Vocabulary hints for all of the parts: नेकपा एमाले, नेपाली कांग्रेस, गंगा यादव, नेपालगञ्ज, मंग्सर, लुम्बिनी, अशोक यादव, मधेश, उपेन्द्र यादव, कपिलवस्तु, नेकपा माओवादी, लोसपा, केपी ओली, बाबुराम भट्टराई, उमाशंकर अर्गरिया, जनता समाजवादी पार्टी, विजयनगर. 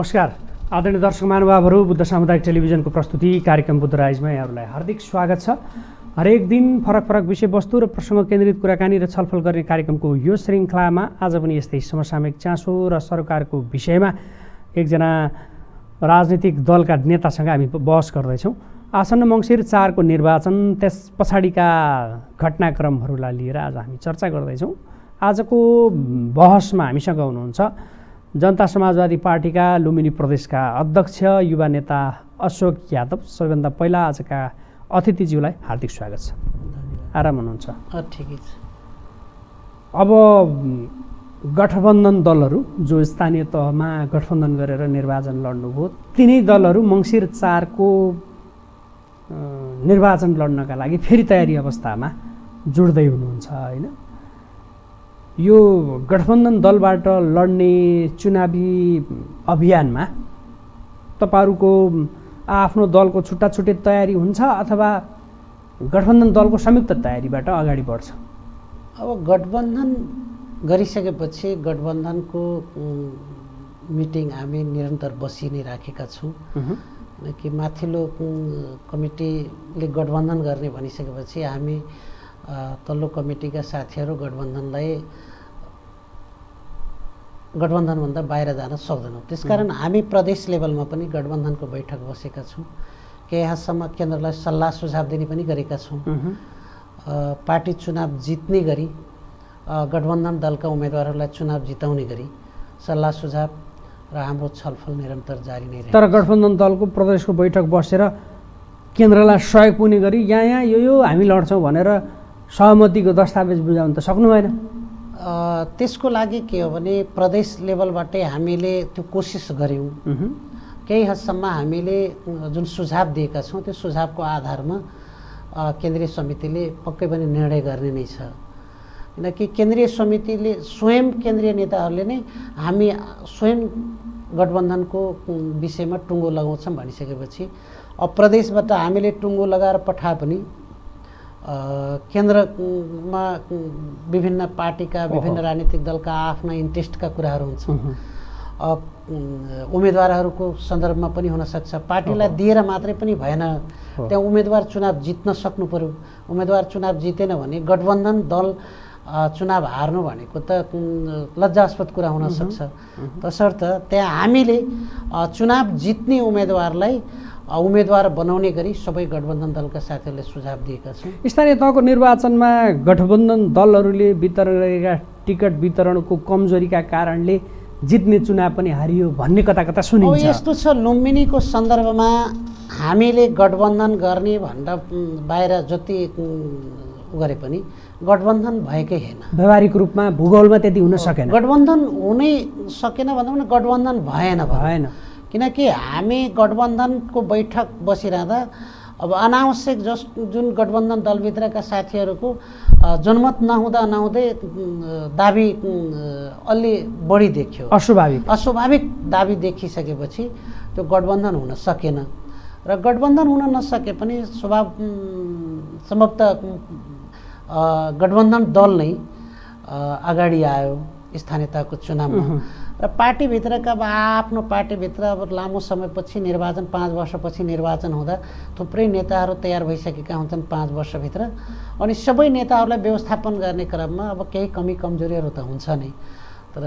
नमस्कार आदरणीय दर्शक महानुभावहरु, बुद्ध सामुदायिक टेलिभिजनको प्रस्तुति कार्यक्रम बुद्ध रायजमा यहाँहरुलाई हार्दिक स्वागत छ। हरेक दिन फरक फरक विषयवस्तु र प्रसंग केन्द्रित कुराकानी र छलफल गर्ने कार्यक्रमको यो श्रृंखलामा आज पनि यस्तै समसामयिक चासो र सरकारको विषयमा एकजना राजनीतिक दलका नेतासँग हामी बहस गर्दै छौं। आसन्न मंग्सर ४ को निर्वाचन त्यस पछाडीका घटनाक्रमहरुलाई लिएर आज हामी चर्चा गर्दै छौं। आजको बहसमा हामीसँग हुनुहुन्छ जनता समाजवादी पार्टी का लुम्बिनी प्रदेश का अध्यक्ष युवा नेता अशोक यादव। सबैभन्दा पहिला आज का अतिथिज्यूलाई हार्दिक स्वागत छ। आराम हुनुहुन्छ? ठीक छ। अब गठबन्धन दलहरू जो स्थानीय तहमा गठबन्धन गरेर निर्वाचन लड्नुभयो, तिनै दलहरू मंग्सर ४ को निर्वाचन लड्नका लागि फेरि तयारी अवस्थामा जुड्दै हुनुहुन्छ हैन? यो गठबन्धन दलबाट लड्ने चुनावी अभियानमा तपाईहरुको आफ्नो दलको छुट्टा छुट्टै तयारी हुन्छ अथवा गठबन्धन दलको संयुक्त तयारीबाट अगाडि बढ्छ? अब गठबन्धन गरिसकेपछि गठबन्धनको मिटिङ हामी निरन्तर बसि नै राखेका छौं। किनकि माथिल्लो कमिटीले गठबन्धन गर्ने भनिसकेपछि हामी तल्लो कमिटीका साथीहरु गठबन्धनलाई गठबन्धनभन्दा बाहिर जान सक्दैनौं। त्यसकारण हामी प्रदेश लेभलमा पनि गठबन्धनको बैठक बसेका छौं। यहाँसम्म केन्द्रलाई सल्लाह सुझाव दिने पनि गरेका छौं। पार्टी चुनाव जित्ने गरी गठबन्धन दलका उम्मेदवारहरूलाई चुनाव जिताउने गरी सल्लाह सुझाव र हाम्रो छलफल निरन्तर जारी नै रहेको छ। तर गठबन्धन दलको प्रदेशको बैठक बसेर केन्द्रलाई सहयोग पुग्ने गरी यहाँ यो हामी लड्छौं भनेर सहमतिको दस्तावेज बुझाउन त सक्नु भएन। त्यसको लागि के हो भने प्रदेश लेभलबाटै हामीले त्यो कोसिस गर्यौं। केही हदसम्म हामीले जुन सुझाव दिएका छौं त्यो सुझावको आधारमा केन्द्रीय समितिले पक्कै पनि निर्णय गर्ने नै छ। किनकि केन्द्रीय समितिले स्वयं केन्द्रीय नेताहरूले नै हामी स्वयं गठबन्धनको विषयमा टुङ्गो लगाउँछौं भनिसकेपछि अब प्रदेशबाट हामीले टुङ्गो लगाएर पठाए पनि केन्द्रमा विभिन्न पार्टीका विभिन्न राजनीतिक दलका आफ्ना इन्ट्रेस्टका कुराहरू हुन्छन्। उम्मेदवारहरूको सन्दर्भमा पनि हुन सक्छ। पार्टीलाई दिएर मात्रै पनि भएन, त्यहाँ उम्मेदवार चुनाव जित्न सक्नु पर्यो। उम्मेदवार चुनाव जितेन भने गठबन्धन दल चुनाव हार्नु भनेको त लज्जास्पद कुरा हुन सक्छ। तसर्थ त्यहाँ हामीले चुनाव जित्ने उम्मेदवारलाई उम्मेदवार बनाउने गरी सबै गठबन्धन दलका साथीहरूले सुझाव दिएका छौं। स्थानीय तहको निर्वाचनमा गठबन्धन दलहरूले वितरण गरेका टिकट वितरणको कमजोरीका कारणले जित्ने चुनाव पनि हारियो भन्ने कता सुनिन्छ। यस्तो छ, लुम्बिनीको सन्दर्भमा हामीले गठबन्धन गर्ने भन्दा बाहिर जति गरे पनि गठबन्धन भएकै हैन। व्यवहारिक रूपमा भूगोलमा त्यति हुन सकेन, गठबन्धन हुनै सकेन भन्दा पनि गठबन्धन भएन। किनकि हामी गठबन्धनको बैठक बसिरहँदा अब अनावश्यक जुन गठबन्धन दलभित्रका साथीहरूको जनमत नहुँदा नहुँदै दाबी अलि बढी देखियो, अस्वाभाविक दाबी देखिसकेपछि त्यो गठबन्धन हुन सकेन। र गठबन्धन हुन नसके पनि सम्भवतः गठबन्धन दल नै अगाडि आयो स्थानीयताको चुनावमा। र पार्टीभित्रका अब आफ्नो पार्टीभित्र अब लामो समयपछि निर्वाचन, 5 वर्षपछि निर्वाचन हुँदा थुप्रै नेताहरू तयार भइसकेका हुन्छन् 5 वर्षभित्र। अनि सबै नेताहरूलाई व्यवस्थापन गर्ने क्रममा अब केही कमी कमजोरीहरू त हुन्छ नै, तर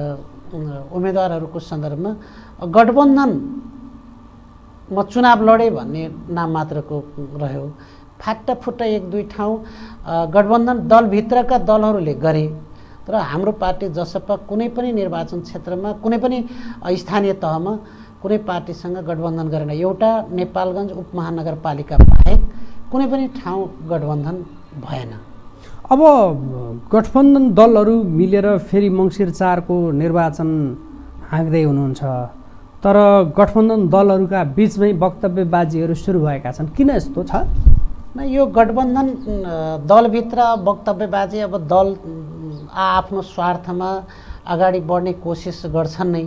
उम्मेदवारहरूको सन्दर्भमा गठबन्धनमा चुनाव लडे भन्ने नाम मात्रको रह्यो। फाटाफुट्टा 1-2 ठाउँ गठबन्धन दलभित्रका दलहरूले गरे, तर हाम्रो पार्टी जसपा कुनै पनि निर्वाचन क्षेत्रमा, कुनै पनि स्थानीय तहमा कुनै पार्टीसँग गठबन्धन गरेन। एउटा नेपालगञ्ज उपमहानगरपालिका बाहेक कुनै पनि ठाउँ गठबन्धन भएन। अब गठबन्धन दलहरू मिलेर फेरि मंग्सर ४ को निर्वाचन हाँक्दै हुनुहुन्छ, तर गठबन्धन दलहरूका बीचमै वक्तव्यबाजीहरू सुरु भएका छन्, किन यस्तो छ? न यो गठबन्धन दलभित्र वक्तव्यबाजी अब दल आफ्नो स्वार्थमा अगाडि बढ्ने कोसिस गर्छन् नै।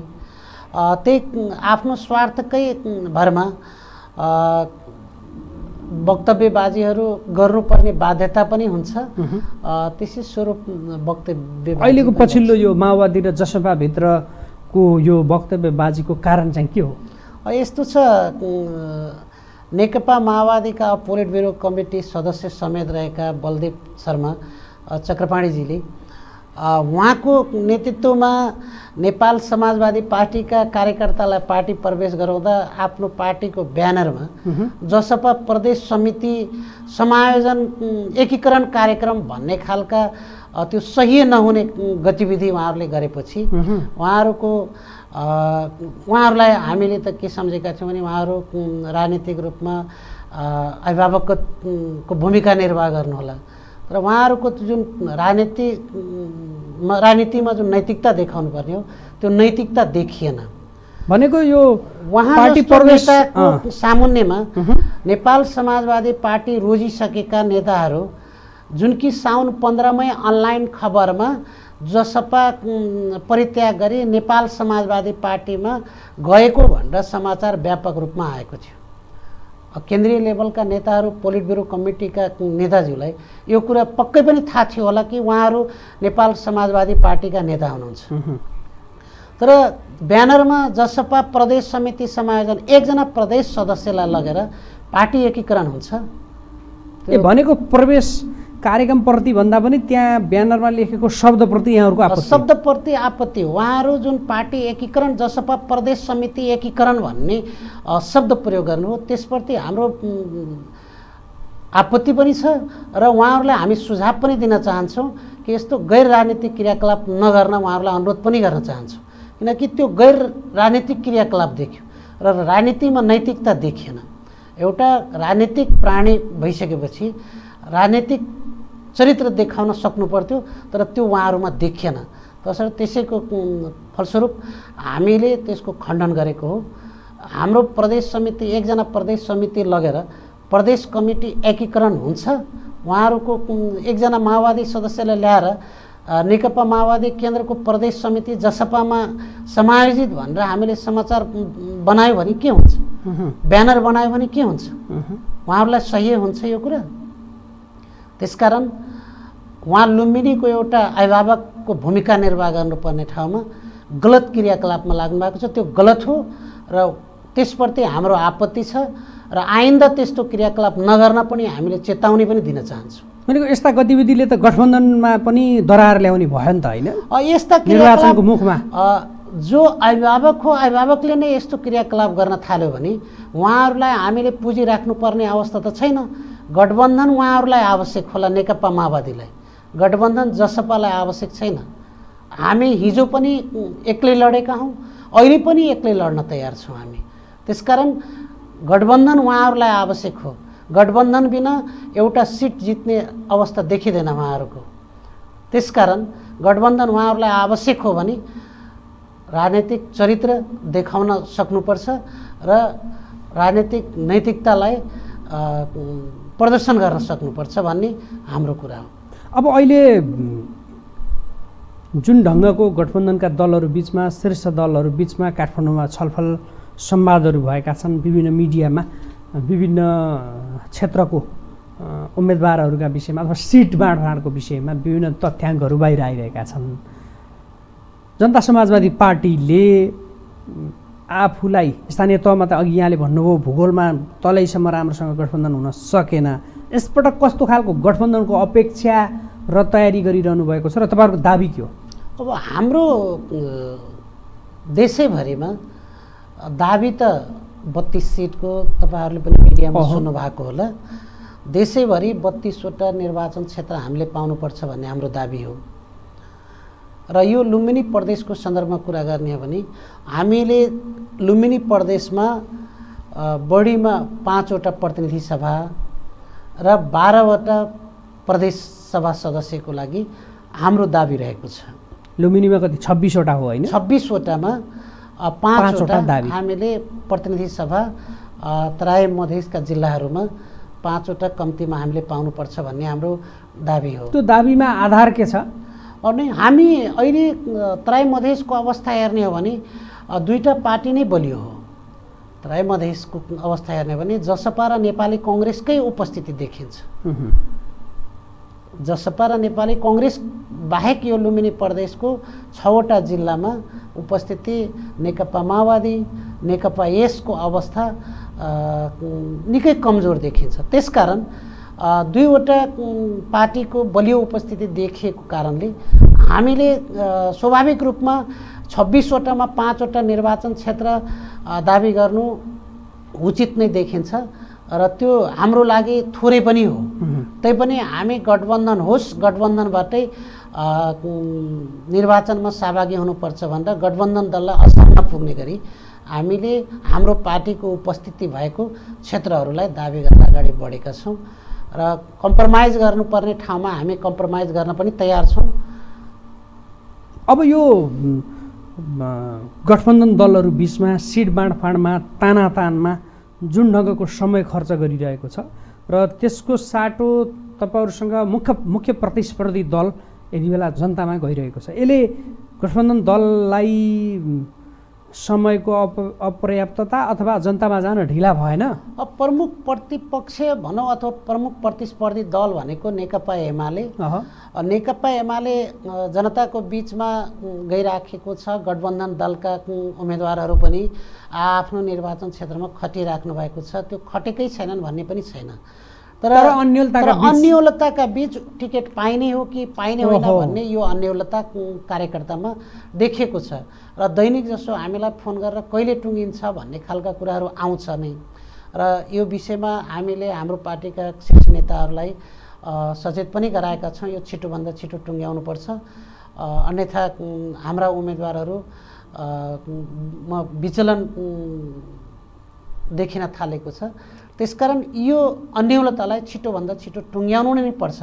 त्यही आफ्नो स्वार्थकै भरमा वक्तव्यबाजीहरू गर्नुपर्ने बाध्यता पनि हुन्छ। त्यसै स्वरूप वक्तव्य अहिलेको पछिल्लो यो माओवादी र जसपाभित्र को यो वक्तव्यबाजीको कारण चाहिँ के हो? यस्तो छ, नेकपा माओवादीका पोलिट ब्युरो कमिटी सदस्य समेत रहेका बलदेव शर्मा चक्रपाणीजीले उहाँको नेतृत्वमा नेपाल समाजवादी पार्टीका कार्यकर्तालाई पार्टी प्रवेश गराउँदा आफ्नो पार्टीको ब्यानरमा जसपा प्रदेश समिति समायोजन एकीकरण कार्यक्रम भन्ने खालका त्यो सही नहुने गतिविधि उहाँहरूले गरेपछि उहाँहरूलाई हामीले त के सम्झेका छौँ भने उहाँहरू राजनीतिक रूपमा अभिभावकको भूमिका निर्वाह गर्नुहोला, तर उहाँहरूको जुन राजनीतिमा जुन नैतिकता देखाउनु पर्ने हो त्यो नैतिकता देखिएन। भनेको यो पार्टी प्रवेशको सामुन्नेमा नेपाल समाजवादी पार्टी रोजिसकेका नेताहरू जुन कि साउन 15 मै अनलाइन खबरमा जसपा परित्याग गरी नेपाल समाजवादी पार्टीमा गएको भनेर समाचार व्यापक रूपमा आएको थियो। केन्द्रीय लेभलका नेताहरू पोलिट ब्युरो कमिटीका नेताजीलाई यो कुरा पक्कै पनि थाहा थियो होला कि उहाँहरू नेपाल समाजवादी पार्टीका नेता हुनुहुन्छ, तर ब्यानरमा जसपा प्रदेश समिति समायोजन एकजना प्रदेश सदस्यलाई लगेर पार्टी एकीकरण हुन्छ। ए भनेको प्रवेश कार्यक्रमप्रति भन्दा पनि त्यहाँ ब्यानरमा लेखेको शब्दप्रति यहाँहरूको आपत्ति, शब्दप्रति आपत्ति। उहाँहरू जुन पार्टी एकीकरण जसपा प्रदेश समिति एकीकरण भन्ने शब्द प्रयोग गर्नु हो त्यसप्रति हाम्रो आपत्ति पनि छ र उहाँहरूलाई हामी सुझाव पनि दिन चाहन्छौँ कि यस्तो गैर राजनीतिक क्रियाकलाप नगर्न उहाँहरूलाई अनुरोध पनि गर्न चाहन्छौँ, किनकि त्यो गैर राजनीतिक क्रियाकलाप देखियो र राजनीतिमा नैतिकता देखिएन। एउटा राजनीतिक प्राणी भइसकेपछि राजनीतिक चरित्र देखाउन सक्नु पर्थ्यो, तर त्यो उहाँहरूमा देखिएन। त्यसर्थ त्यसैको फलस्वरूप हामीले त्यसको खण्डन गरेको हो। हाम्रो प्रदेश समिति एकजना प्रदेश समिति लगेर प्रदेश कमिटी एकीकरण हुन्छ, उहाँहरूको एकजना माओवादी सदस्यलाई ल्याएर नेकपा माओवादी केन्द्रको प्रदेश समिति जसपामा समायोजित भनेर हामीले समाचार बनायो भने के हुन्छ, ब्यानर बनायो भने के हुन्छ, उहाँहरूलाई सही हुन्छ यो कुरा। त्यसकारण उहाँ लुम्बिनीको एउटा अभिभावकको भूमिका निर्वाह गर्नुपर्ने ठाउँमा गलत क्रियाकलापमा लाग्नु भएको छ, त्यो गलत हो र त्यसप्रति हाम्रो आपत्ति छ र आइन्दा त्यस्तो क्रियाकलाप नगर्न पनि हामीले चेतावनी पनि दिन चाहन्छौँ। भनेको यस्ता गतिविधिले त गठबन्धनमा पनि दरार ल्याउने भयो नि त, होइन? यस्ता क्रियाकलापको मुखमा जो अभिभावक हो अभिभावकले नै यस्तो क्रियाकलाप गर्न थाल्यो भने उहाँहरूलाई हामीले पुँजी राख्नुपर्ने अवस्था त छैन। गठबन्धन उहाँहरूलाई आवश्यक होला, नेकपा माओवादीलाई, गठबन्धन जसपालाई आवश्यक छैन। हामी हिजो पनि एक्लै लडेका हौँ, अहिले पनि एक्लै लड्न तयार छौँ हामी। त्यसकारण गठबन्धन उहाँहरूलाई आवश्यक हो। गठबन्धन बिना एउटा सिट जित्ने अवस्था देखिँदैन उहाँहरूको। त्यसकारण गठबन्धन उहाँहरूलाई आवश्यक हो भने राजनीतिक चरित्र देखाउन सक्नुपर्छ र राजनीतिक नैतिकतालाई प्रदर्शन गर्न सक्नुपर्छ भन्ने हाम्रो कुरा हो। अब अहिले जुन ढङ्गको गठबन्धनका दलहरू बिचमा, शीर्ष दलहरू बिचमा काठमाडौँमा छलफल संवादहरू भएका छन्, विभिन्न मिडियामा विभिन्न क्षेत्रको उम्मेदवारहरूका विषयमा अथवा सिट बाँडफाँडको विषयमा विभिन्न तथ्याङ्कहरू बाहिर आइरहेका छन्। जनता समाजवादी पार्टीले आफूलाई स्थानीय तहमा त अघि यहाँले भन्नुभयो भूगोलमा तलैसम्म राम्रोसँग गठबन्धन हुन सकेन, यसपटक कस्तो खालको गठबन्धनको अपेक्षा र तयारी गरिरहनु भएको छ र तपाईँहरूको दाबी के हो? अब हाम्रो देशैभरिमा दाबी त 32 सिटको, तपाईँहरूले पनि मिडियामा सुन्नु भएको होला, देशैभरि 32वटा निर्वाचन क्षेत्र हामीले पाउनुपर्छ भन्ने हाम्रो दाबी हो। र यो लुम्बिनी प्रदेशको सन्दर्भमा कुरा गर्ने हो भने हामीले लुम्बिनी प्रदेशमा बढीमा 5वटा प्रतिनिधि सभा र 12वटा प्रदेश सभा सदस्यको लागि हाम्रो दाबी रहेको छ। लुम्बिनीमा कति 26वटा हो, होइन? 26वटामा 5वटा दाबी हामीले प्रतिनिधि सभा तराई मधेसका जिल्लाहरूमा 5वटा कम्तीमा हामीले पाउनुपर्छ भन्ने हाम्रो दाबी हो। त्यो दाबीमा आधार के छ? अनि हामी अहिले तराई मधेसको अवस्था हेर्ने हो भने दुईटा पार्टी नै बलियो हो। तराई मधेसको अवस्था हेर्ने हो भने जसपा र नेपाली कांग्रेसकै उपस्थिति देखिन्छ। जसपा र नेपाली कांग्रेस बाहेक यो लुम्बिनी प्रदेशको 6वटा जिल्लामा उपस्थिति नेकपा माओवादी नेकपा यसको अवस्था निकै कमजोर देखिन्छ। त्यसकारण दुईवटा पार्टीको बलियो उपस्थिति देखिएको कारणले हामीले स्वाभाविक रूपमा 26वटामा 5वटा निर्वाचन क्षेत्र दाबी गर्नु उचित नै देखिन्छ र त्यो हाम्रो लागि थोरै पनि हो। तैपनि हामी गठबन्धन होस्, गठबन्धनबाटै निर्वाचनमा सहभागी हुनुपर्छ भनेर गठबन्धन दललाई असरमा पुग्ने गरी हामीले हाम्रो पार्टीको उपस्थिति भएको क्षेत्रहरूलाई दाबी गर्न अगाडि बढेका छौँ र कम्प्रोमाइज गर्नुपर्ने ठाउँमा हामी कम्प्रोमाइज गर्न पनि तयार छौँ। अब यो गठबन्धन दलहरू बीचमा सिट बाँडफाँडमा तानातानमा जुन ढङ्गको समय खर्च गरिरहेको छ र त्यसको साटो तपाईहरुसँग मुख्य प्रतिस्पर्धी दल यति बेला जनतामा गइरहेको छ, यसले गठबन्धन दललाई समयको अपर्याप्तता अथवा जनतामा जान ढिला भएन। अब प्रमुख प्रतिपक्ष भनौँ अथवा प्रमुख प्रतिस्पर्धी दल भनेको नेकपा एमाले। नेकपा एमाले जनताको बीचमा गइराखेको छ। गठबन्धन दलका उम्मेदवारहरू पनि आफ्नो निर्वाचन क्षेत्रमा खटिराख्नु भएको छ। त्यो खटेकै छैनन् भन्ने पनि छैन, तर अन्योलताका बीच टिकट पाइने हो कि पाइने होइन भन्ने यो अन्योलता कार्यकर्तामा देखिएको छ र दैनिक जसो हामीलाई फोन गरेर कहिले टुङ्गिन्छ भन्ने खालका कुराहरू आउँछ नै र यो विषयमा हामीले हाम्रो पार्टीका शीर्ष नेताहरूलाई सचेत पनि गराएका छौँ। यो छिटोभन्दा छिटो टुङ्ग्याउनुपर्छ, अन्यथा हाम्रा उम्मेदवारहरू विचलन देखिन थालेको छ। त्यसकारण यो अन्यलतालाई छिटोभन्दा छिटो टुङ्ग्याउनु नै पर्छ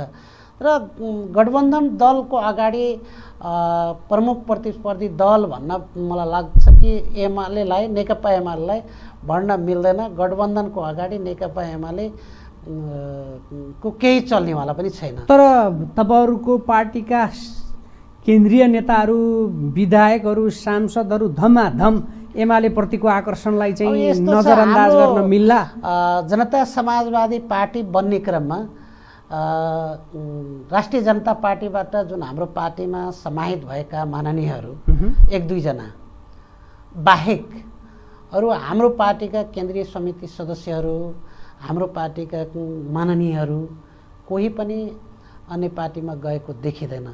र गठबन्धन दलको अगाडि प्रमुख प्रतिस्पर्धी दल भन्न मलाई लाग्छ कि एमालेलाई नेकपा एमालेलाई भन्न मिल्दैन। गठबन्धनको अगाडि नेकपा एमाले को केही चल्नेवाला पनि छैन। तर तपाईँहरूको पार्टीका केन्द्रीय नेताहरू विधायकहरू सांसदहरू धमाधम एमाले प्रतिको आकर्षणलाई चाहिँ नजरअन्दाज गर्न मिल्ला। जनता समाजवादी पार्टी बन्ने क्रममा राष्ट्रिय जनता पार्टीबाट जुन हाम्रो पार्टीमा समाहित भएका माननीयहरू 1-2 जना बाहेक अरू हाम्रो पार्टीका केन्द्रीय समिति सदस्यहरू हाम्रो पार्टीका माननीयहरू कोही पनि अन्य पार्टीमा गएको देखिँदैन।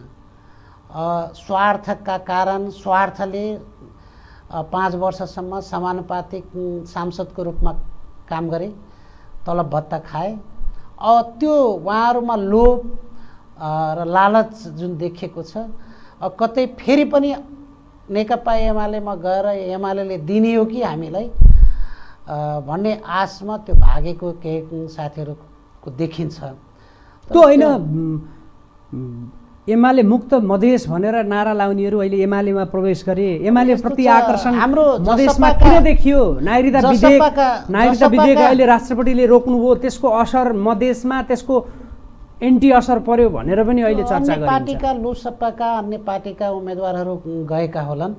स्वार्थका कारण स्वार्थले 5 वर्षसम्म समानुपातिक सांसदको रूपमा काम गरे, तलब भत्ता खाए। त्यो उहाँहरूमा लोभ र लालच जुन देखिएको छ कतै फेरि पनि नेकपा एमालेमा गएर एमालेले दिने हो कि हामीलाई भन्ने आशमा त्यो भागेको केही साथीहरूको देखिन्छ। त्यो होइन, एमाले मुक्त मधेश भनेर नारा लाउनेहरू अहिले एमालेमा प्रवेश गरे, एमाले प्रति आकर्षण हाम्रो मधेशमा किन देखियो? नागरिकता विधेयक अहिले राष्ट्रपतिले रोक्नुभयो, त्यसको असर मधेशमा त्यसको एन्टी असर पर्यो भनेर पनि अहिले चर्चा गरिन्छ। पार्टीका लोसपाका अन्य पार्टीका उम्मेदवारहरू गएका होलान्,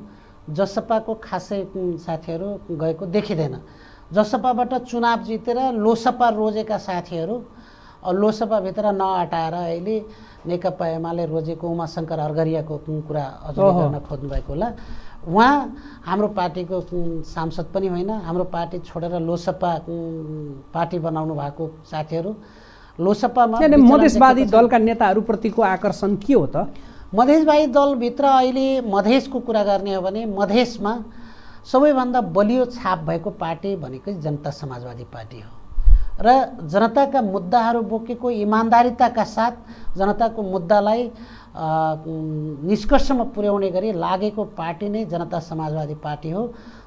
जसपाको खासै साथीहरू गएको देखिँदैन। जसपाबाट चुनाव जितेर लोसपा रोजेका साथीहरू लोसपाभित्र नअटाएर अहिले नेकपा एमाले रोजेको शंकर अरगरियाको कुरा अझ गर्न खोज्नु भएको होला। उहाँ हाम्रो पार्टीको सांसद पनि होइन, हाम्रो पार्टी छोडेर लोसपा पार्टी बनाउनु भएको साथीहरू लोसपामा मधेशवादी दलका नेताहरूप्रतिको आकर्षण के हो त? मधेशवादी दलभित्र अहिले मधेशको कुरा गर्ने हो भने मधेशमा सबैभन्दा बलियो छाप भएको पार्टी भनेको जनता समाजवादी पार्टी हो र जनताका मुद्दाहरू बोकेको इमान्दारिताका साथ जनताको मुद्दालाई निष्कर्षमा पुर्याउने गरी लागेको पार्टी नै जनता समाजवादी पार्टी हो।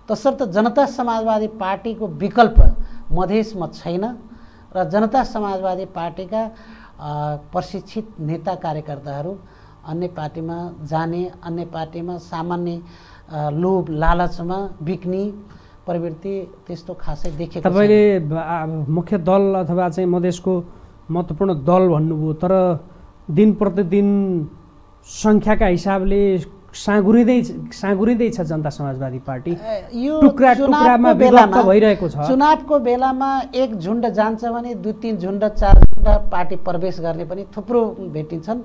तसर्थ जनता समाजवादी पार्टीको विकल्प मधेशमा छैन र जनता समाजवादी पार्टीका प्रशिक्षित नेता कार्यकर्ताहरू अन्य पार्टीमा जाने, अन्य पार्टीमा सामान्य लोभ लालचमा बिक्ने प्रवृत्ति त्यस्तो खासै देखेको। तपाईले मुख्य दल अथवा चाहिँ मधेशको महत्त्वपूर्ण दल भन्नुभयो, तर दिन प्रतिदिन सङ्ख्याका हिसाबले साँगुरिँदैछ जनता समाजवादी पार्टी। यो टुक्रा टुक्रामा विभक्त भइरहेको छ। चुनावको बेलामा एक झुण्ड जान्छ भने दुई तीन झुण्ड चार झुण्ड पार्टी प्रवेश गर्ने पनि थुप्रो भेटिन्छन्।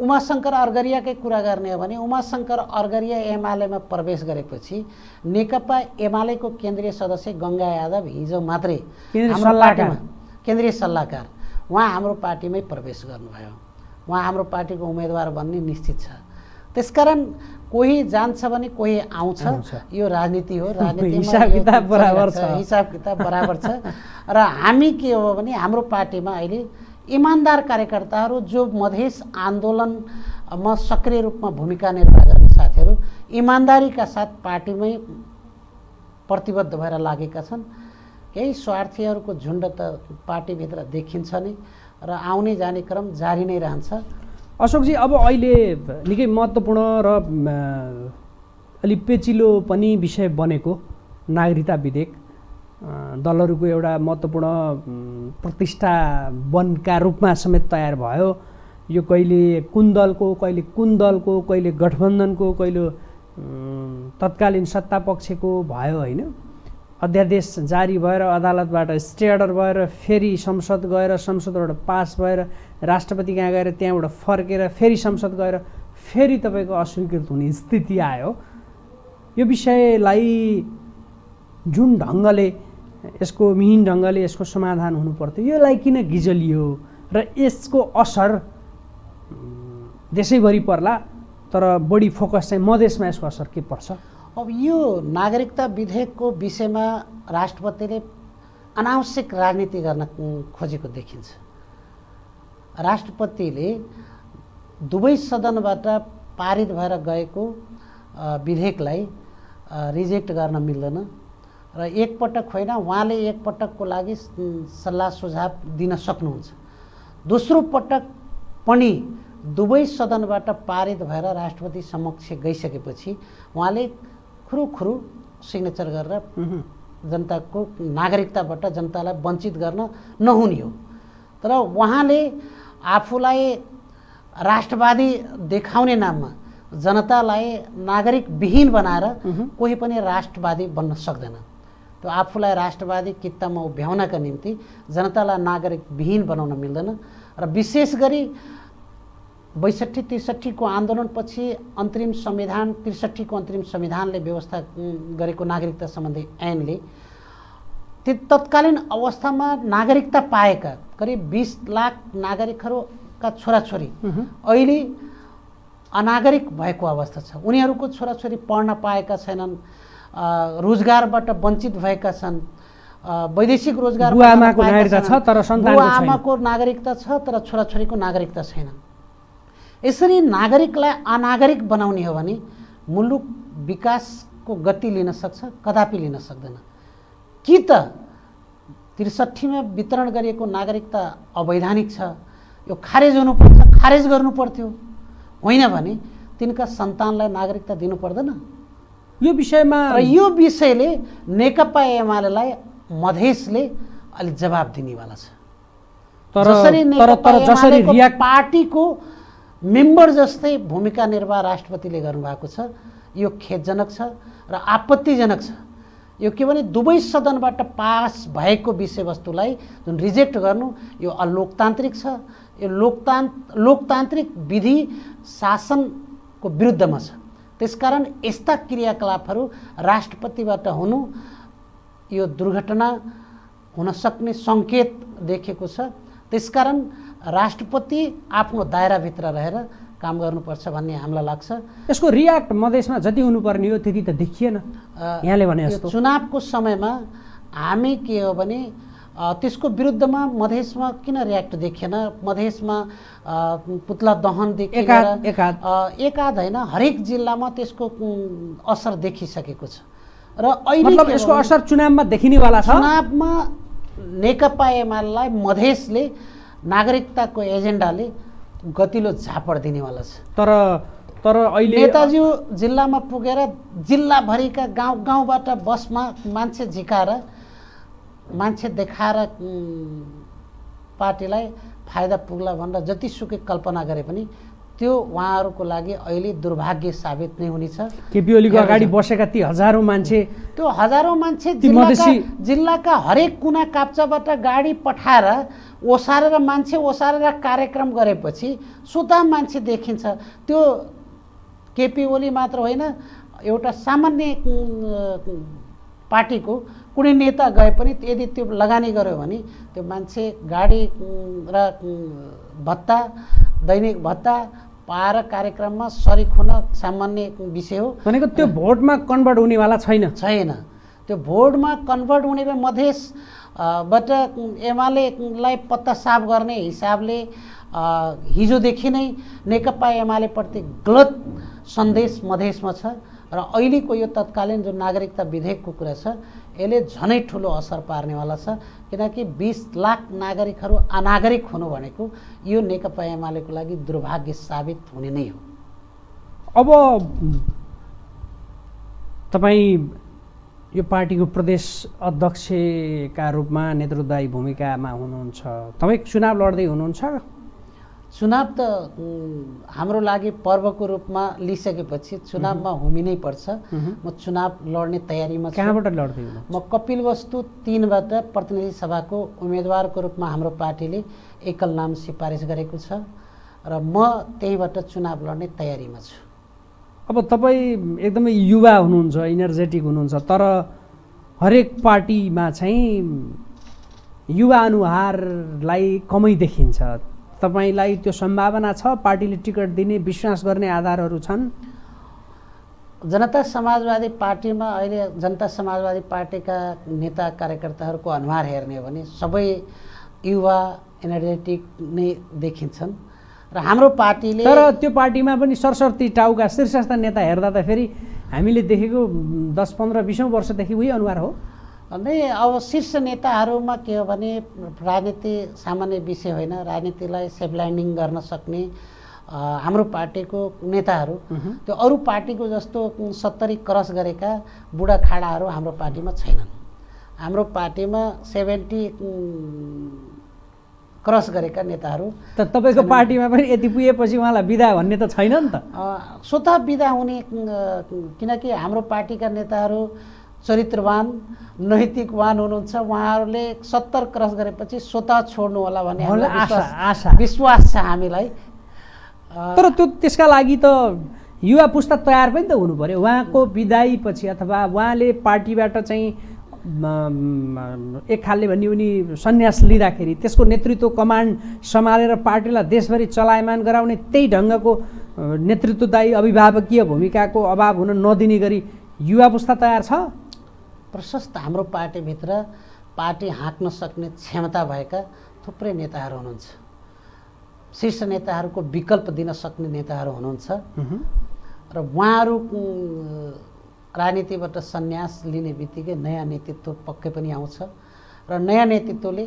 उमाशंकर अर्गरियाकै कुरा गर्ने हो भने उमाशंकर अर्गरिया एमालेमा प्रवेश गरेपछि नेकपा एमालेको केन्द्रीय सदस्य गंगा यादव हिजो मात्रै केन्द्रीय सल्लाहकार उहाँ हाम्रो पार्टीमै प्रवेश गर्नुभयो। उहाँ हाम्रो पार्टीको उम्मेदवार बन्ने निश्चित छ। त्यसकारण कोही जान्छ भने कोही आउँछ। यो राजनीति हो। राजनीतिमा हिसाब किताब बराबर छ र हामी के हो भने हाम्रो पार्टीमा अहिले इमानदार कार्यकर्ताहरू जो मधेश आन्दोलनमा सक्रिय रूपमा भूमिका निर्वाह गर्ने साथीहरू इमानदारीका साथ पार्टीमै प्रतिबद्ध भएर लागेका छन्। यही स्वार्थीहरूको झुण्ड त पार्टीभित्र देखिन्छ नै र आउने जाने क्रम जारी नै रहन्छ। अशोकजी, अब अहिले निकै महत्त्वपूर्ण र अलि पेचिलो पनि विषय बनेको नागरिकता विधेयक दलहरूको एउटा महत्त्वपूर्ण प्रतिष्ठा वनका रूपमा समेत तयार भयो। यो कहिले कुन दलको कहिले गठबन्धनको कहिले तत्कालीन सत्ता पक्षको भयो होइन। अध्यादेश जारी भएर अदालतबाट स्टे अर्डर भएर फेरि संसद गएर संसदबाट पास भएर राष्ट्रपति कहाँ गएर त्यहाँबाट फर्केर फेरि संसद गएर फेरि तपाईँको अस्वीकृत हुने स्थिति आयो। यो विषयलाई जुन ढङ्गले यसको मिहिन ढङ्गले यसको समाधान हुनुपर्थ्यो यसलाई किन गिजलियो र यसको असर देशैभरि पर्ला, तर बढी फोकस चाहिँ मधेशमा यसको असर के पर्छ? अब यो नागरिकता विधेयकको विषयमा राष्ट्रपतिले अनावश्यक राजनीति गर्न खोजेको देखिन्छ। राष्ट्रपतिले दुवै सदनबाट पारित भएर गएको विधेयकलाई रिजेक्ट गर्न मिल्दैन र एकपटक होइन उहाँले एकपटकको लागि सल्लाह सुझाव दिन सक्नुहुन्छ। दोस्रो पटक पनि दुवै सदनबाट पारित भएर राष्ट्रपति समक्ष गइसकेपछि उहाँले खुरुखुरु सिग्नेचर गरेर जनताको नागरिकताबाट जनतालाई वञ्चित गर्न नहुने हो। तर उहाँले आफूलाई राष्ट्रवादी देखाउने नाममा जनतालाई नागरिक विहीन बनाएर कोही पनि राष्ट्रवादी बन्न सक्दैन। त्यो आफूलाई राष्ट्रवादी कित्तामा उभ्याउनका निम्ति जनतालाई नागरिक विहीन बनाउन मिल्दैन। र विशेष गरी 62-63 को आन्दोलनपछि अन्तरिम संविधान 63 को अन्तरिम संविधानले व्यवस्था गरेको नागरिकता सम्बन्धी ऐनले तत्कालीन अवस्थामा नागरिकता पाएका करिब 20 लाख नागरिकहरूका छोराछोरी अहिले अनागरिक भएको अवस्था छ। उनीहरूको छोराछोरी पढ्न पाएका छैनन्, रोजगारबाट वञ्चित भएका छन्, वैदेशिक रोजगार आमाको नागरिकता छ तर छोराछोरीको नागरिकता छैन। यसरी नागरिकलाई अनागरिक बनाउने हो भने मुलुक विकासको गति लिन सक्छ, कदापि लिन सक्दैन। कि त 63मा वितरण गरिएको नागरिकता अवैधानिक छ, यो खारेज हुनुपर्छ, खारेज गर्नुपर्थ्यो, होइन भने तिनका सन्तानलाई नागरिकता दिनु पर्दैन। यो विषयले नेकपा एमालेलाई मधेसले अलि जवाब दिनेवाला छ। जसरी पार्टीको मेम्बर जस्तै भूमिका निर्वाह राष्ट्रपतिले गर्नुभएको छ। यो खेदजनक छ र आपत्तिजनक छ। यो के भने दुवै सदनबाट पास भएको विषयवस्तुलाई जुन रिजेक्ट गर्नु यो अलोकतान्त्रिक छ। यो लोकतान्त्रिक विधि शासनको विरुद्धमा छ। त्यसकारण यस्ता क्रियाकलापहरू राष्ट्रपतिबाट हुनु यो दुर्घटना हुन सक्ने सङ्केत देखेको छ। त्यसकारण राष्ट्रपति आफ्नो दायराभित्र रहेर काम गर्नुपर्छ भन्ने हामीलाई लाग्छ। यसको रियाक्ट मधेसमा जति हुनुपर्ने हो त्यति त देखिएन। यहाँले भने जस्तो चुनावको समयमा हामी के हो भने त्यसको विरुद्धमा मधेसमा किन रियाक्ट देखिएन? मधेसमा पुतला दहन देखिएर एकाध होइन हरेक जिल्लामा त्यसको असर देखिसकेको छ। र अहिले यसको असर चुनावमा देखिनेवाला छ। चुनावमा नेकपा एमालेलाई मधेसले नागरिकताको एजेन्डाले गतिलो झापड दिनेवाला छ। तर तर अहिले नेताजी जिल्लामा पुगेर जिल्लाभरिका गाउँबाट बसमा मान्छे झिकाएर मान्छे देखाएर पार्टीलाई फाइदा पुग्ला भनेर जतिसुकै कल्पना गरे पनि त्यो उहाँहरुको लागि अहिले दुर्भाग्य साबित नै हुनेछ। केपी ओलीको अगाडि बसेका ती हजारौं मान्छे, त्यो हजारौं मान्छे जिल्लाका हरेक कुना काप्चाबाट गाडी पठाएर ओसारेर कार्यक्रम गरेपछि सुता मान्छे देखिन्छ। त्यो केपी ओली मात्र होइन, एउटा सामान्य पार्टीको कुनै नेता गए पनि यदि त्यो लगानी गर्यो भने त्यो मान्छे गाडी र भत्ता दैनिक भत्ता पाएर कार्यक्रममा शरीक हुन सामान्य विषय हो। भनेको त्यो भोटमा कन्भर्ट हुनेवाला छैन। त्यो भोटमा कन्भर्ट हुने र मधेसबाट एमालेलाई पत्ता साफ गर्ने हिसाबले हिजोदेखि नै नेकपा एमालेप्रति गलत सन्देश मधेसमा छ र अहिलेको यो तत्कालीन जो नागरिकता विधेयकको कुरा छ यसले झनै ठुलो असर पार्नेवाला छ। किनकि 20 लाख नागरिकहरू अनागरिक हुनु भनेको यो नेकपा एमालेको लागि दुर्भाग्य साबित हुने नै हो। अब तपाईँ यो पार्टीको प्रदेश अध्यक्षका रूपमा नेतृत्वदायी भूमिकामा हुनुहुन्छ, तपाईँ चुनाव लड्दै हुनुहुन्छ। चुनाव त हाम्रो लागि पर्वको रूपमा लिइसकेपछि चुनावमा हुमिनै पर्छ। म चुनाव लड्ने तयारीमा छु। कहाँबाट लड्दै हुनुहुन्छ? म कपिलवस्तु 3बाट प्रतिनिधि सभाको उम्मेदवारको रूपमा हाम्रो पार्टीले एकल नाम सिफारिस गरेको छ र म त्यहीबाट चुनाव लड्ने तयारीमा छु। अब तपाईँ एकदमै युवा हुनुहुन्छ, एनर्जेटिक हुनुहुन्छ, तर हरेक पार्टीमा चाहिँ युवा अनुहारलाई कमै देखिन्छ। तपाईलाई त्यो सम्भावना छ? पार्टीले टिकट दिने विश्वास गर्ने आधारहरू छन्? जनता समाजवादी पार्टीमा अहिले जनता समाजवादी पार्टीका नेता कार्यकर्ताहरूको अनुहार हेर्ने हो भने सबै युवा एनर्जेटिक नै देखिन्छन् र हाम्रो पार्टीले। तर त्यो पार्टीमा पनि सरसर्ती टाउका शीर्षस्थ नेता हेर्दा त फेरि हामीले देखेको 10-15-20 वर्षदेखि उही अनुहार हो। नै अब शीर्ष नेताहरूमा के हो भने राजनीति सामान्य विषय होइन, राजनीतिलाई सेफल्यान्डिङ गर्न सक्ने हाम्रो पार्टीको नेताहरू त्यो अरू पार्टीको जस्तो 70 क्रस गरेका बुढाखाडाहरू हाम्रो पार्टीमा छैनन्। हाम्रो पार्टीमा 70 क्रस गरेका नेताहरू। त तपाईँको पार्टीमा पनि यति पुगेपछि उहाँलाई बिदा भन्ने त छैन नि त? स्वतः बिदा हुने, किनकि हाम्रो पार्टीका नेताहरू चरित्रवान नैतिकवान हुनुहुन्छ। उहाँहरूले 70 क्रस गरेपछि स्वतः छोड्नु होला भन्ने विश्वास छ हामीलाई। तर त्यो त्यसका लागि त युवा पुस्ता तयार पनि त हुनु पर्यो। उहाँको बिदाईपछि अथवा उहाँले पार्टीबाट चाहिँ एक खालले भन्ने उनी सन्यास लिँदाखेरि त्यसको नेतृत्व कमान्ड सम्हालेर पार्टीलाई देशभरि चलायमान गराउने त्यही ढङ्गको नेतृत्वदायी अभिभावकीय भूमिकाको अभाव हुन नदिने गरी युवा पुस्ता तयार छ? प्रशस्त हाम्रो पार्टीभित्र पार्टी हाँक्न सक्ने क्षमता भएका थुप्रै नेताहरू हुनुहुन्छ, शीर्ष नेताहरूको विकल्प दिन सक्ने नेताहरू हुनुहुन्छ र उहाँहरू राजनीतिबाट सन्यास लिने बित्तिकै नयाँ नेतृत्व पक्कै पनि आउँछ र नयाँ नेतृत्वले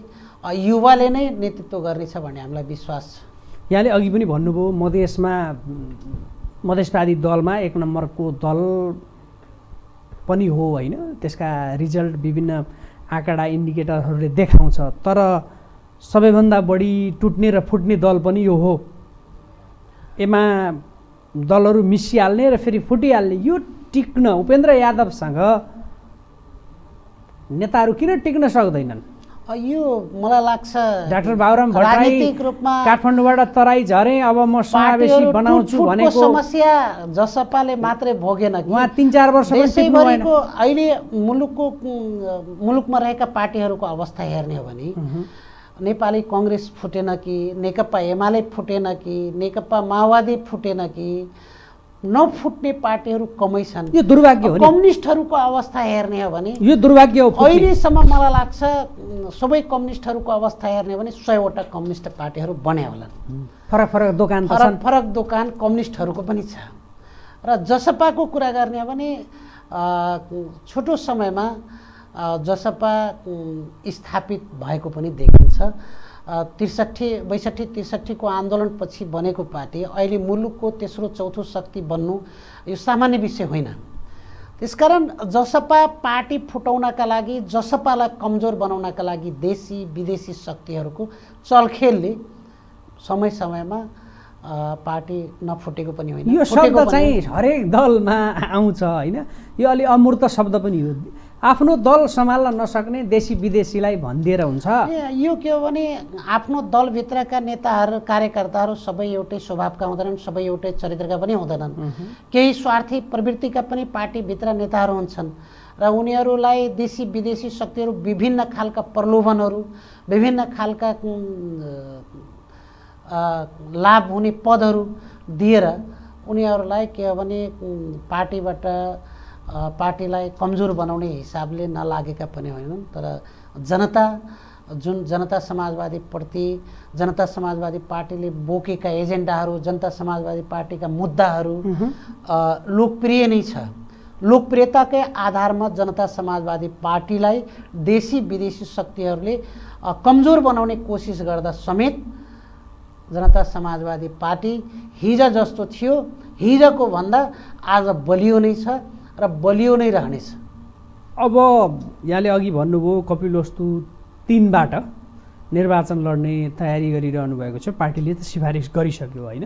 युवाले नै नेतृत्व गर्नेछ भन्ने हामीलाई विश्वास छ। यहाँले अघि पनि भन्नुभयो मधेशवादी दलमा 1 नम्बरको दल पनि हो होइन, त्यसका रिजल्ट विभिन्न आँकडा इन्डिकेटरहरूले देखाउँछ, तर सबैभन्दा बढी टुट्ने र फुट्ने दल पनि यो हो। एमा दलहरू मिसिहाल्ने र फेरि फुटिहाल्ने, यो टिक्न उपेन्द्र यादवसँग नेताहरू किन टिक्न सक्दैनन्? यो मलाई लाग्छ डाक्टर बाबुराम भट्टराई काठमाडौँबाट तराई झरे अब म समावेशी बनाउँछु भनेको समस्या जसपाले मात्रै भोगेन। उहाँ 3-4 वर्ष अहिले मुलुकमा रहेका पार्टीहरूको अवस्था हेर्ने हो भने नेपाली कांग्रेस फुटेन कि, नेकपा एमाले फुटेन कि, नेकपा माओवादी फुटेन कि, नफुट्ने पार्टीहरू कमै छन्। यो दुर्भाग्य हो। कम्युनिस्टहरूको अवस्था हेर्ने हो भने यो दुर्भाग्य हो। अहिलेसम्म मलाई लाग्छ सबै कम्युनिस्टहरूको अवस्था हेर्ने हो भने 100 वटा कम्युनिस्ट पार्टीहरू बने होला। फरक फरक दोकान कम्युनिस्टहरूको पनि छ। र जसपाको कुरा गर्ने हो भने छोटो समयमा जसपा स्थापित भएको पनि देखिन्छ। 63-62-63 को आन्दोलनपछि बनेको पार्टी अहिले मुलुकको 3-4 शक्ति बन्नु यो सामान्य विषय होइन। त्यसकारण जसपा पार्टी फुटाउनका लागि, जसपालाई कमजोर बनाउनका लागि देशी विदेशी शक्तिहरूको चलखेलले समय समयमा पार्टी नफुटेको पनि होइन। यो शब्द चाहिँ हरेक दलमा आउँछ हैन, यो अलि अमूर्त शब्द पनि हो। आफ्नो दल सम्हाल्न नसक्ने देशी विदेशीलाई भन्दिएर हुन्छ। यो के हो भने आफ्नो दल भित्रका नेताहरू कार्यकर्ताहरू सबै एउटै स्वभावका हुँदैनन्, सबै एउटै चरित्रका पनि हुँदैनन्। केही स्वार्थी प्रवृत्तिका पनि पार्टी भित्र नेताहरू हुन्छन् र उनीहरूलाई देशी विदेशी शक्तिहरू विभिन्न खालका प्रलोभनहरू, विभिन्न खालका लाभ हुने पदहरू दिएर उनीहरूलाई के हो भने पार्टीबाट पार्टीलाई कमजोर बनाउने हिसाबले नलागेका पनि होइनन्। तर जनता जुन जनता समाजवादी पार्टीले बोकेका एजेन्डाहरू, जनता समाजवादी पार्टीका मुद्दाहरू लोकप्रिय नै छ। लोकप्रियताकै आधारमा जनता समाजवादी पार्टीलाई देशी विदेशी शक्तिहरूले कमजोर बनाउने कोसिस गर्दा समेत जनता समाजवादी पार्टी हिज जस्तो थियो, हिजको भन्दा आज बलियो नै छ र बलियो नै रहनेछ। अब यहाँले अघि भन्नुभयो कपिलवस्तु 3बाट निर्वाचन लड्ने तयारी गरिरहनु भएको छ, पार्टीले त सिफारिस गरिसक्यो होइन।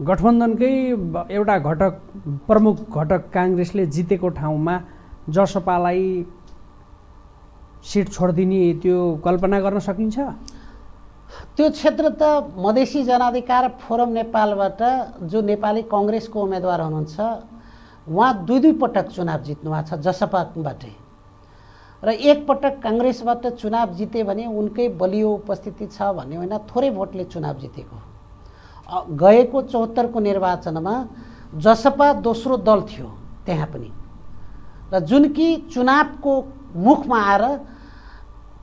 गठबन्धनकै एउटा घटक, प्रमुख घटक काङ्ग्रेसले जितेको ठाउँमा जसपालाई सिट छोडिदिने त्यो कल्पना गर्न सकिन्छ? त्यो क्षेत्र त मधेसी जनाधिकार फोरम नेपालबाट जो नेपाली कांग्रेसको उम्मेदवार हुनुहुन्छ उहाँ दुई पटक चुनाव जित्नु भएको छ जसपाबाटै, र एक पटक कांग्रेसबाट चुनाव जिते भने उनकै बलियो उपस्थिति छ भन्ने होइन, थोरै भोटले चुनाव जितेको। गएको 74को निर्वाचनमा जसपा दोस्रो दल थियो त्यहाँ पनि, र जुन कि चुनावको मुखमा आएर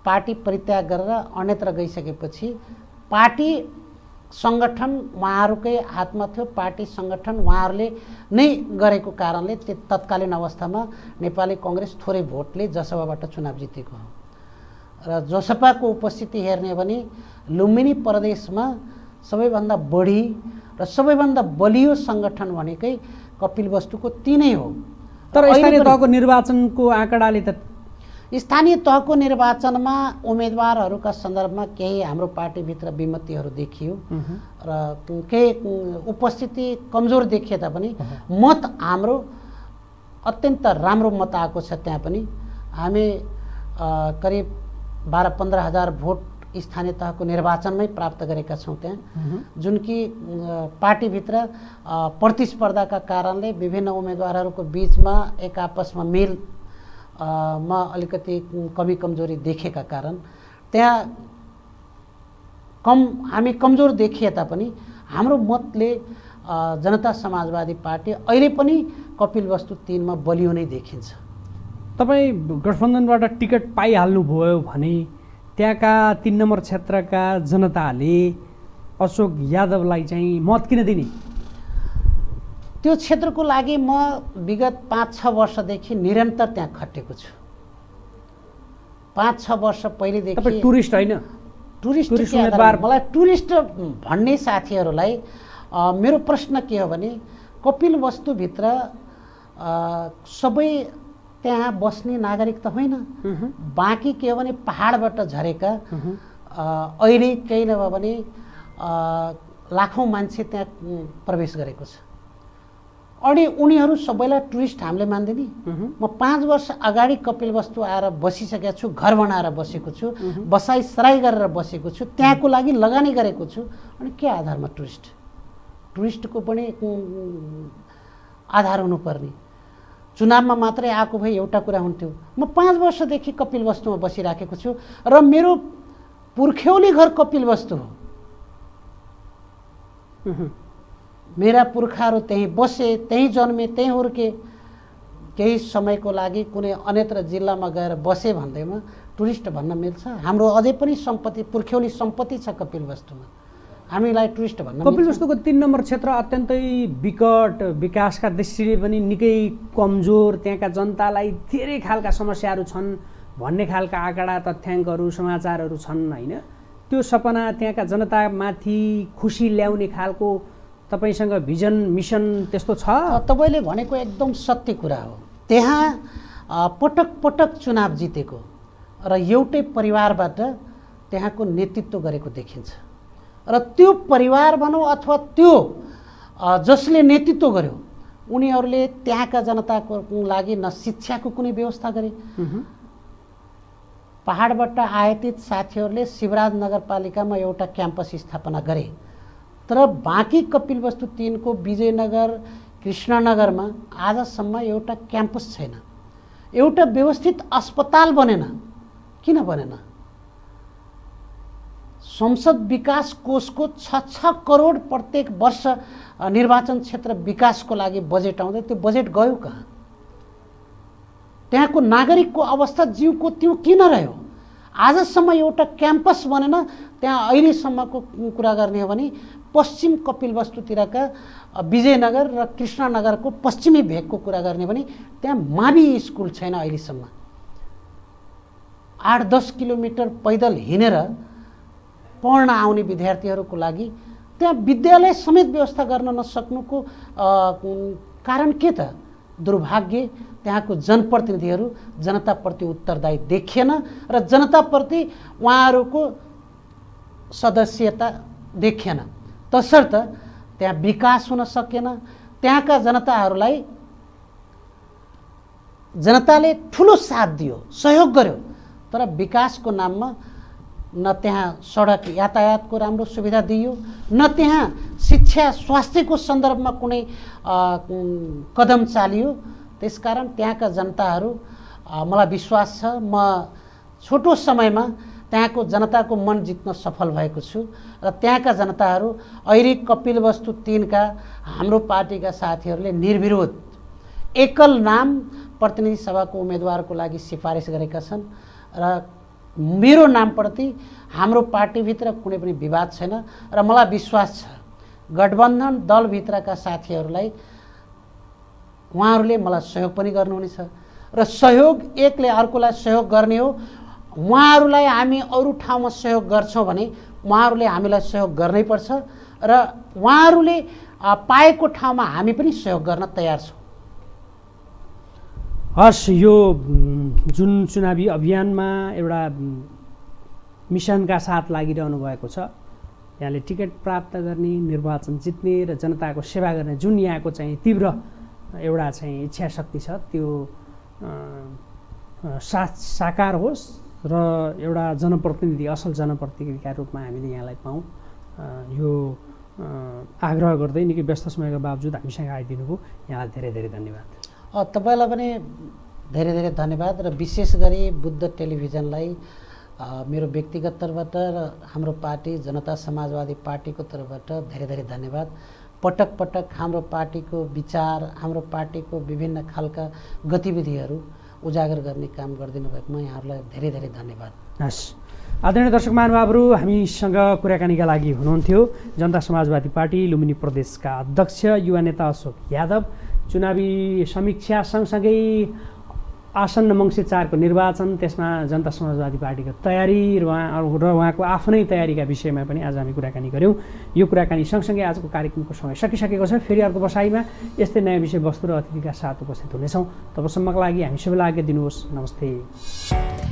पार्टी परित्याग गरेर अन्यत्र गइसकेपछि पार्टी संगठन उहाँहरूकै हातमा थियो, पार्टी संगठन उहाँहरूले नै गरेको कारणले तत्कालीन अवस्थामा नेपाली कांग्रेस थोरै भोटले जसपाबाट चुनाव जितेको हो। र जसपाको उपस्थिति हेर्ने हो भने लुम्बिनी प्रदेशमा सबैभन्दा बढी र सबैभन्दा बलियो संगठन भनेकै कपिलवस्तुको 3 हो। तर स्थानीय तहको निर्वाचनको आँकडाले त स्थानीय तहको निर्वाचनमा उम्मेदवारहरूका सन्दर्भमा केही हाम्रो पार्टीभित्र विमतिहरू देखियो र केही उपस्थिति कमजोर देखिए तापनि मत हाम्रो अत्यन्त राम्रो मत आएको छ। त्यहाँ पनि हामी करिब 12-15 हजार भोट स्थानीय तहको निर्वाचनमै प्राप्त गरेका छौँ त्यहाँ, जुन कि पार्टीभित्र प्रतिस्पर्धाका कारणले विभिन्न उम्मेदवारहरूको बीचमा एक आपसमा मेल मा अलिकति कमी कमजोरी देखेका कारण त्यहाँ हामी कमजोर देखिए तापनि हाम्रो मतले जनता समाजवादी पार्टी अहिले पनि कपिलवस्तु 3 बलियो नै देखिन्छ। तपाई गठबन्धनबाट टिकट पाइहाल्नुभयो भने त्यहाँका 3 नम्बर क्षेत्रका जनताले अशोक यादवलाई चाहिँ मत किन दिने? त्यो क्षेत्रको लागि म विगत 5-6 वर्षदेखि निरन्तर त्यहाँ खटेको छु। 5-6 वर्ष पहिलेदेखि तपाई टुरिस्ट होइन, टुरिस्ट उम्मेदवार मलाई टुरिस्ट भन्ने साथीहरूलाई मेरो प्रश्न के हो भने कपिलवस्तुभित्र सबै त्यहाँ बस्ने नागरिक त होइन, बाँकी के हो भने पहाडबाट झरेका अहिले केही नभए पनि लाखौं मान्छे त्यहाँ प्रवेश गरेको छ। अनि उनीहरू सबैलाई टुरिस्ट हामीले मान्दिनी। म 5 वर्ष अगाडि कपिलवस्तु आएर बसिसकेको छु, घर बनाएर बसेको छु, बसाइसराई गरेर बसेको छु, त्यहाँको लागि लगानी गरेको छु। अनि के आधारमा टुरिस्ट? टुरिस्टको पनि आधार हुनुपर्ने, चुनावमा मात्रै आएको भए एउटा कुरा हुन्थ्यो। म 5 वर्षदेखि कपिलवस्तुमा बसिराखेको छु र मेरो पुर्ख्यौली घर कपिलवस्तु हो। मेरा पुर्खाहरू त्यही बसे, त्यही जन्मे, त्यही हुर्के। केही समयको लागि कुनै अन्यत्र जिल्लामा गएर बसे भन्दैमा टुरिस्ट भन्न मिल्छ? हाम्रो अझै पनि सम्पत्ति, पुर्ख्यौली सम्पत्ति छ कपिलवस्तुमा, हामीलाई टुरिस्ट भन्न? कपिलवस्तुको 3 नम्बर क्षेत्र अत्यन्तै विकट, विकासका दृष्टिले पनि निकै कमजोर, त्यहाँका जनतालाई धेरै खालका समस्याहरू छन् भन्ने खालका आँकडा, तथ्याङ्कहरू, समाचारहरू छन् होइन। त्यो सपना, त्यहाँका जनतामाथि खुसी ल्याउने खालको तपाईसँग भिजन मिसन त्यस्तो छ? तपाईले भनेको एकदम सत्य कुरा हो। त्यहाँ पटक पटक चुनाव जितेको र एउटै परिवारबाट त्यहाँको नेतृत्व गरेको देखिन्छ। र त्यो परिवार भनौं अथवा त्यो जसले नेतृत्व गर्यो उनीहरूले त्यहाँका जनताको लागि न शिक्षाको कुनै व्यवस्था गरे। पहाडबाट आयातित साथीहरूले शिवराज नगरपालिकामा एउटा क्याम्पस स्थापना गरे, तर बाँकी कपिलवस्तु 3 को विजयनगर कृष्णनगरमा आजसम्म एउटा क्याम्पस छैन, एउटा व्यवस्थित अस्पताल बनेन। किन बनेन? संसद विकास कोष को 6 करोड प्रत्येक वर्ष निर्वाचन क्षेत्र विकास को लागि बजेट आउँदै त्यो बजेट गयो कहाँ? त्यहाँको नागरिकको अवस्था जीव को त्यो किन रह्यो? आजसम्म एउटा क्याम्पस बनेन। त्यहाँ अहिलेसम्मको कुरा गर्ने हो भने पश्चिम कपिलवस्तुतिरका विजयनगर र कृष्णनगरको पश्चिमी भेगको कुरा गर्ने हो भने त्यहाँ मावि स्कुल छैन। अहिलेसम्म 8-10 किलोमिटर पैदल हिँडेर पढ्न आउने विद्यार्थीहरूको लागि त्यहाँ विद्यालय समेत व्यवस्था गर्न नसक्नुको कारण के त? दुर्भाग्य त्यहाँको जनप्रतिनिधिहरू जनताप्रति उत्तरदायी देखिएन र जनताप्रति उहाँहरूको सदस्यता देखिएन, तसर्थ त्यहाँ विकास हुन सकेन। त्यहाँका जनताहरूलाई जनताले ठुलो साथ दियो, सहयोग गर्यो, तर विकासको नाममा न त्यहाँ सडक यातायातको राम्रो सुविधा दिइयो, न त्यहाँ शिक्षा स्वास्थ्यको सन्दर्भमा कुनै कदम चालियो। त्यसकारण त्यहाँका जनताहरू मलाई विश्वास छ म छोटो समयमा त्यहाँको जनताको मन जित्न सफल भएको छु र त्यहाँका जनताहरू अहिले कपिलवस्तु 3 का हाम्रो पार्टीका साथीहरूले निर्विरोध एकल नाम प्रतिनिधि सभाको उम्मेदवारको लागि सिफारिस गरेका छन् र मेरो नामप्रति हाम्रो पार्टीभित्र कुनै पनि विवाद छैन र मलाई विश्वास छ गठबन्धन दलभित्रका साथीहरूलाई उहाँहरूले मलाई सहयोग पनि गर्नुहुनेछ र सहयोग एकले अर्कोलाई सहयोग गर्ने हो। उहाँहरूलाई हामी अरू ठाउँमा सहयोग गर्छौं भने उहाँहरूले हामीलाई सहयोग गर्नै पर्छ र उहाँहरूले पाएको ठाउँमा हामी पनि सहयोग गर्न तयार छौं। हस्, यो जुन चुनावी अभियानमा एउटा मिशनका साथ लागिरहनु भएको छ, यहाँले टिकट प्राप्त गर्ने, निर्वाचन जित्ने र जनताको सेवा गर्ने जुन यहाँको चाहिँ तीव्र एउटा चाहिँ इच्छा शक्ति छ त्यो साकार होस् र एउटा जनप्रतिनिधि, असल जनप्रतिनिधिका रूपमा हामीले यहाँलाई पाऊँ, यो आग्रह गर्दै निकै व्यस्त समयको बावजुद हामीसँग आइदिनुभयो, यहाँलाई धेरै धेरै धन्यवाद। तपाईलाई पनि धेरै धेरै धन्यवाद र विशेष गरी बुद्ध टेलिभिजनलाई मेरो व्यक्तिगत तर्फबाट र हाम्रो पार्टी जनता समाजवादी पार्टीको तर्फबाट धेरै धेरै धन्यवाद। पटक पटक हाम्रो पार्टीको विचार, हाम्रो पार्टीको विभिन्न खालका गतिविधिहरू उजागर गर्ने काम गरिदिनु भएकोमा यहाँहरूलाई धेरै धेरै धन्यवाद। हस्, आदरणीय दर्शक महानुभावहरू, हामीसँग कुराकानीका लागि हुनुहुन्थ्यो जनता समाजवादी पार्टी लुम्बिनी प्रदेशका अध्यक्ष युवा नेता अशोक यादव। चुनावी समीक्षा सँगसँगै आसन्न मंग्सर 4 को निर्वाचन, त्यसमा जनता समाजवादी पार्टीको तयारी र उहाँको आफ्नै तयारीका विषयमा पनि आज हामी कुराकानी गऱ्यौँ। यो कुराकानी सँगसँगै आजको कार्यक्रमको समय सकिसकेको छ। फेरि अर्को बसाइमा यस्तै नयाँ विषयवस्तु र अतिथिका साथ उपस्थित हुनेछौँ। तबसम्मका लागि हामी सबैलाई आज्ञा दिनुहोस्। नमस्ते।